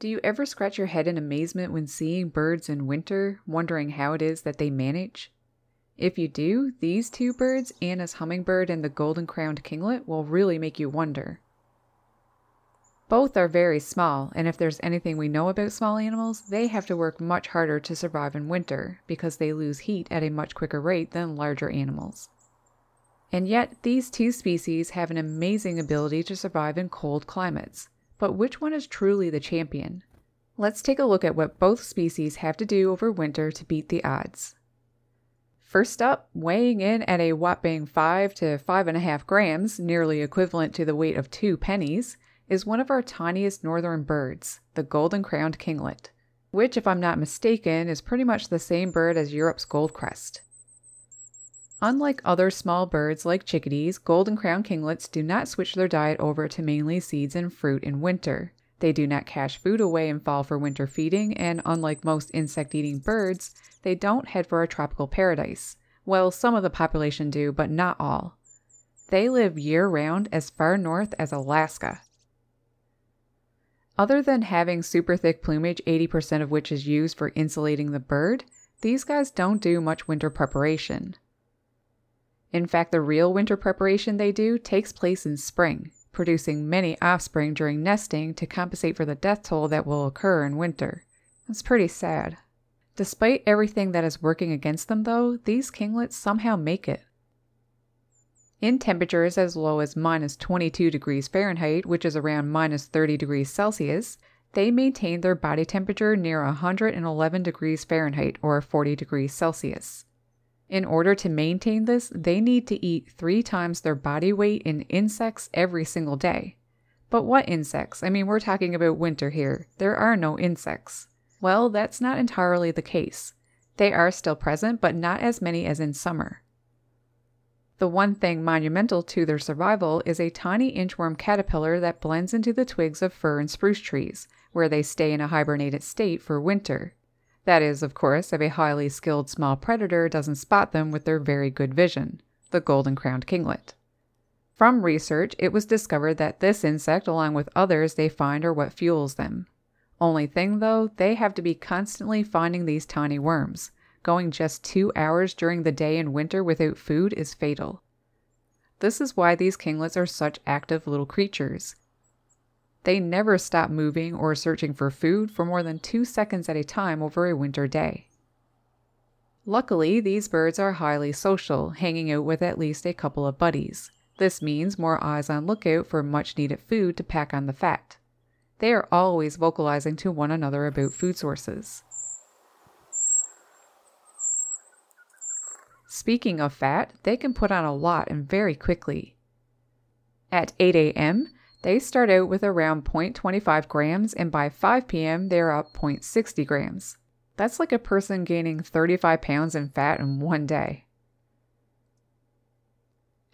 Do you ever scratch your head in amazement when seeing birds in winter, wondering how it is that they manage? If you do, these two birds, Anna's hummingbird and the golden-crowned kinglet, will really make you wonder. Both are very small, and if there's anything we know about small animals, they have to work much harder to survive in winter because they lose heat at a much quicker rate than larger animals. And yet, these two species have an amazing ability to survive in cold climates. But which one is truly the champion? Let's take a look at what both species have to do over winter to beat the odds. First up, weighing in at a whopping 5 to 5.5 grams, nearly equivalent to the weight of 2 pennies, is one of our tiniest northern birds, the golden-crowned kinglet, which, if I'm not mistaken, is pretty much the same bird as Europe's goldcrest. Unlike other small birds like chickadees, golden-crowned kinglets do not switch their diet over to mainly seeds and fruit in winter. They do not cache food away in fall for winter feeding, and unlike most insect-eating birds, they don't head for a tropical paradise. Well, some of the population do, but not all. They live year-round as far north as Alaska. Other than having super thick plumage, 80% of which is used for insulating the bird, these guys don't do much winter preparation. In fact, the real winter preparation they do takes place in spring, producing many offspring during nesting to compensate for the death toll that will occur in winter. It's pretty sad. Despite everything that is working against them, though, these kinglets somehow make it. In temperatures as low as -22°F, which is around -30°C, they maintain their body temperature near 111°F or 40°C. In order to maintain this, they need to eat 3 times their body weight in insects every single day. But what insects? I mean, we're talking about winter here. There are no insects. Well, that's not entirely the case. They are still present, but not as many as in summer. The one thing monumental to their survival is a tiny inchworm caterpillar that blends into the twigs of fir and spruce trees, where they stay in a hibernated state for winter. That is, of course, if a highly skilled small predator doesn't spot them with their very good vision, the golden-crowned kinglet. From research, it was discovered that this insect, along with others they find, are what fuels them. Only thing, though, they have to be constantly finding these tiny worms. Going just 2 hours during the day in winter without food is fatal. This is why these kinglets are such active little creatures. They never stop moving or searching for food for more than 2 seconds at a time over a winter day. Luckily, these birds are highly social, hanging out with at least a couple of buddies. This means more eyes on lookout for much-needed food to pack on the fat. They are always vocalizing to one another about food sources. Speaking of fat, they can put on a lot and very quickly. At 8 a.m., they start out with around 0.25 grams, and by 5 p.m. they're up 0.60 grams. That's like a person gaining 35 pounds in fat in one day.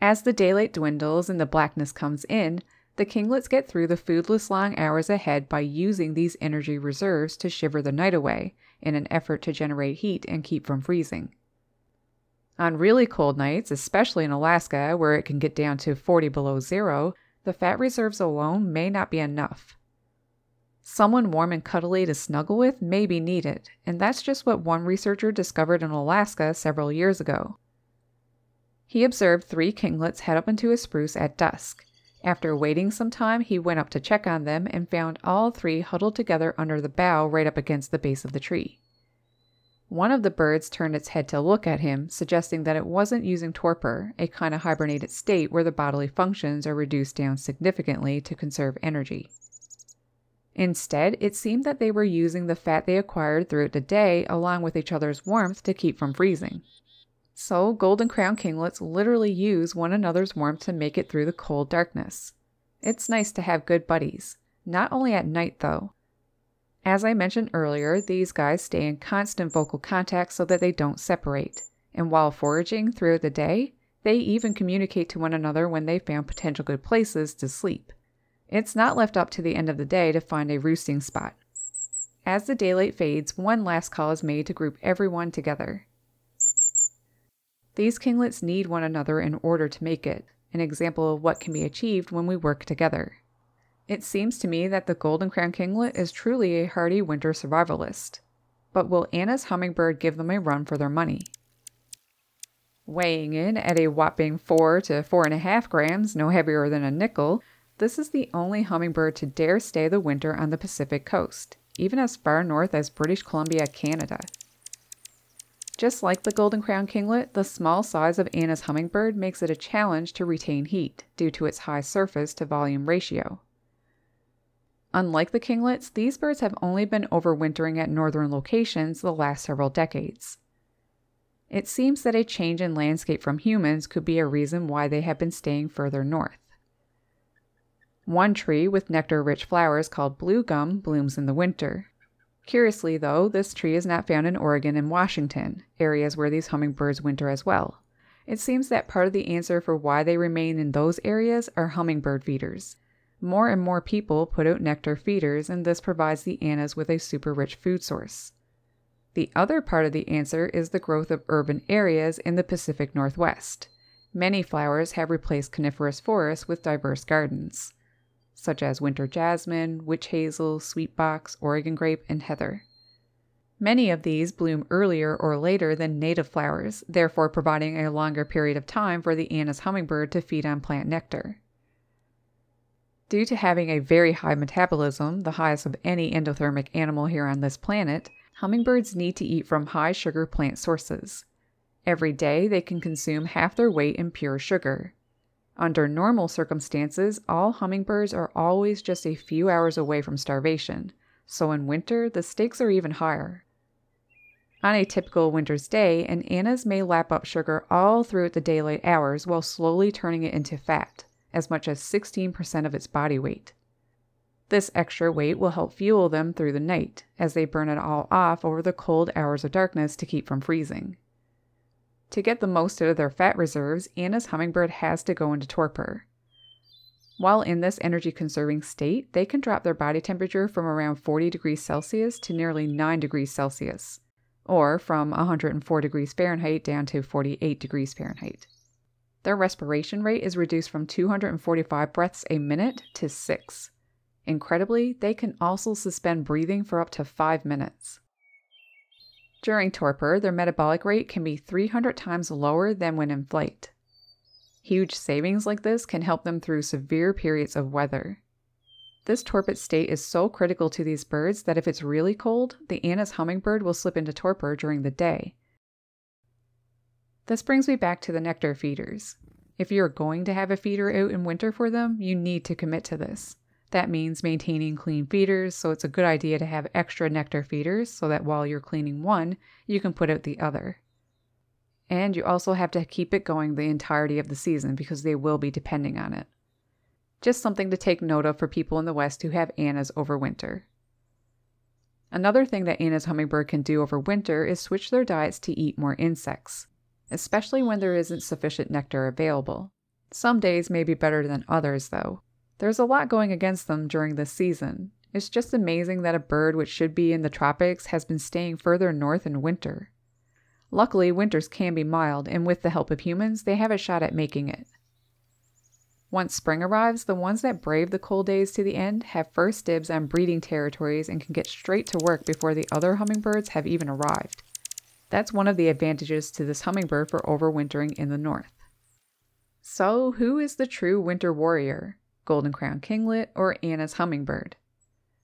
As the daylight dwindles and the blackness comes in, the kinglets get through the foodless long hours ahead by using these energy reserves to shiver the night away in an effort to generate heat and keep from freezing. On really cold nights, especially in Alaska, where it can get down to 40 below zero, the fat reserves alone may not be enough. Someone warm and cuddly to snuggle with may be needed, and that's just what one researcher discovered in Alaska several years ago. He observed 3 kinglets head up into a spruce at dusk. After waiting some time, he went up to check on them and found all 3 huddled together under the bough right up against the base of the tree. One of the birds turned its head to look at him, suggesting that it wasn't using torpor, a kind of hibernated state where the bodily functions are reduced down significantly to conserve energy. Instead, it seemed that they were using the fat they acquired throughout the day along with each other's warmth to keep from freezing. So, golden-crowned kinglets literally use one another's warmth to make it through the cold darkness. It's nice to have good buddies, not only at night though. As I mentioned earlier, these guys stay in constant vocal contact so that they don't separate, and while foraging throughout the day, they even communicate to one another when they found potential good places to sleep. It's not left up to the end of the day to find a roosting spot. As the daylight fades, one last call is made to group everyone together. These kinglets need one another in order to make it, an example of what can be achieved when we work together. It seems to me that the golden-crowned kinglet is truly a hardy winter survivalist. But will Anna's hummingbird give them a run for their money? Weighing in at a whopping 4 to 4.5 grams, no heavier than a nickel, this is the only hummingbird to dare stay the winter on the Pacific coast, even as far north as British Columbia, Canada. Just like the golden-crowned kinglet, the small size of Anna's hummingbird makes it a challenge to retain heat due to its high surface-to-volume ratio. Unlike the kinglets, these birds have only been overwintering at northern locations the last several decades. It seems that a change in landscape from humans could be a reason why they have been staying further north. One tree with nectar-rich flowers called blue gum blooms in the winter. Curiously though, this tree is not found in Oregon and Washington, areas where these hummingbirds winter as well. It seems that part of the answer for why they remain in those areas are hummingbird feeders. More and more people put out nectar feeders, and this provides the Annas with a super-rich food source. The other part of the answer is the growth of urban areas in the Pacific Northwest. Many flowers have replaced coniferous forests with diverse gardens, such as winter jasmine, witch hazel, sweetbox, Oregon grape, and heather. Many of these bloom earlier or later than native flowers, therefore providing a longer period of time for the Anna's hummingbird to feed on plant nectar. Due to having a very high metabolism, the highest of any endothermic animal here on this planet, hummingbirds need to eat from high-sugar plant sources. Every day, they can consume half their weight in pure sugar. Under normal circumstances, all hummingbirds are always just a few hours away from starvation, so in winter, the stakes are even higher. On a typical winter's day, an Anna's may lap up sugar all through the daylight hours while slowly turning it into fat, as much as 16% of its body weight. This extra weight will help fuel them through the night, as they burn it all off over the cold hours of darkness to keep from freezing. To get the most out of their fat reserves, Anna's hummingbird has to go into torpor. While in this energy-conserving state, they can drop their body temperature from around 40 degrees Celsius to nearly 9 degrees Celsius, or from 104 degrees Fahrenheit down to 48 degrees Fahrenheit. Their respiration rate is reduced from 245 breaths a minute to 6. Incredibly, they can also suspend breathing for up to 5 minutes. During torpor, their metabolic rate can be 300 times lower than when in flight. Huge savings like this can help them through severe periods of weather. This torpid state is so critical to these birds that if it's really cold, the Anna's hummingbird will slip into torpor during the day. This brings me back to the nectar feeders. If you're going to have a feeder out in winter for them, you need to commit to this. That means maintaining clean feeders, so it's a good idea to have extra nectar feeders so that while you're cleaning one, you can put out the other. And you also have to keep it going the entirety of the season because they will be depending on it. Just something to take note of for people in the West who have Annas over winter. Another thing that Anna's hummingbird can do over winter is switch their diets to eat more insects, especially when there isn't sufficient nectar available. Some days may be better than others, though. There's a lot going against them during this season. It's just amazing that a bird which should be in the tropics has been staying further north in winter. Luckily, winters can be mild, and with the help of humans, they have a shot at making it. Once spring arrives, the ones that brave the cold days to the end have first dibs on breeding territories and can get straight to work before the other hummingbirds have even arrived. That's one of the advantages to this hummingbird for overwintering in the north. So, who is the true winter warrior? Golden-crowned kinglet or Anna's hummingbird?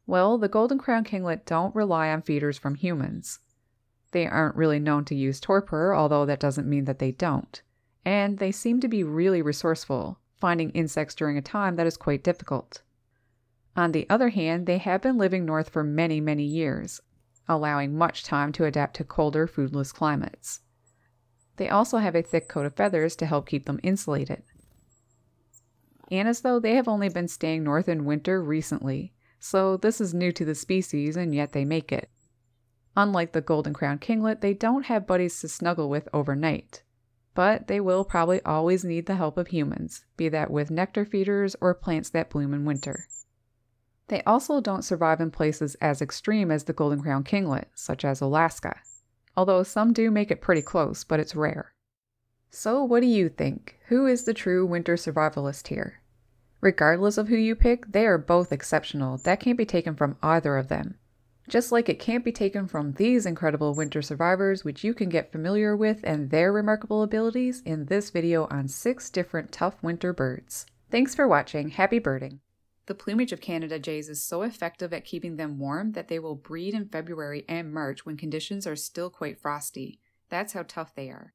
Well, the golden-crowned kinglet don't rely on feeders from humans. They aren't really known to use torpor, although that doesn't mean that they don't. And they seem to be really resourceful, finding insects during a time that is quite difficult. On the other hand, they have been living north for many, many years, allowing much time to adapt to colder, foodless climates. They also have a thick coat of feathers to help keep them insulated. Annas, though, they have only been staying north in winter recently, so this is new to the species, and yet they make it. Unlike the golden-crowned kinglet, they don't have buddies to snuggle with overnight, but they will probably always need the help of humans, be that with nectar feeders or plants that bloom in winter. They also don't survive in places as extreme as the golden-crowned kinglet, such as Alaska, although some do make it pretty close, but it's rare. So what do you think? Who is the true winter survivalist here? Regardless of who you pick, they are both exceptional. That can't be taken from either of them. Just like it can't be taken from these incredible winter survivors, which you can get familiar with and their remarkable abilities in this video on 6 different tough winter birds. Thanks for watching. Happy birding! The plumage of Canada jays is so effective at keeping them warm that they will breed in February and March when conditions are still quite frosty. That's how tough they are.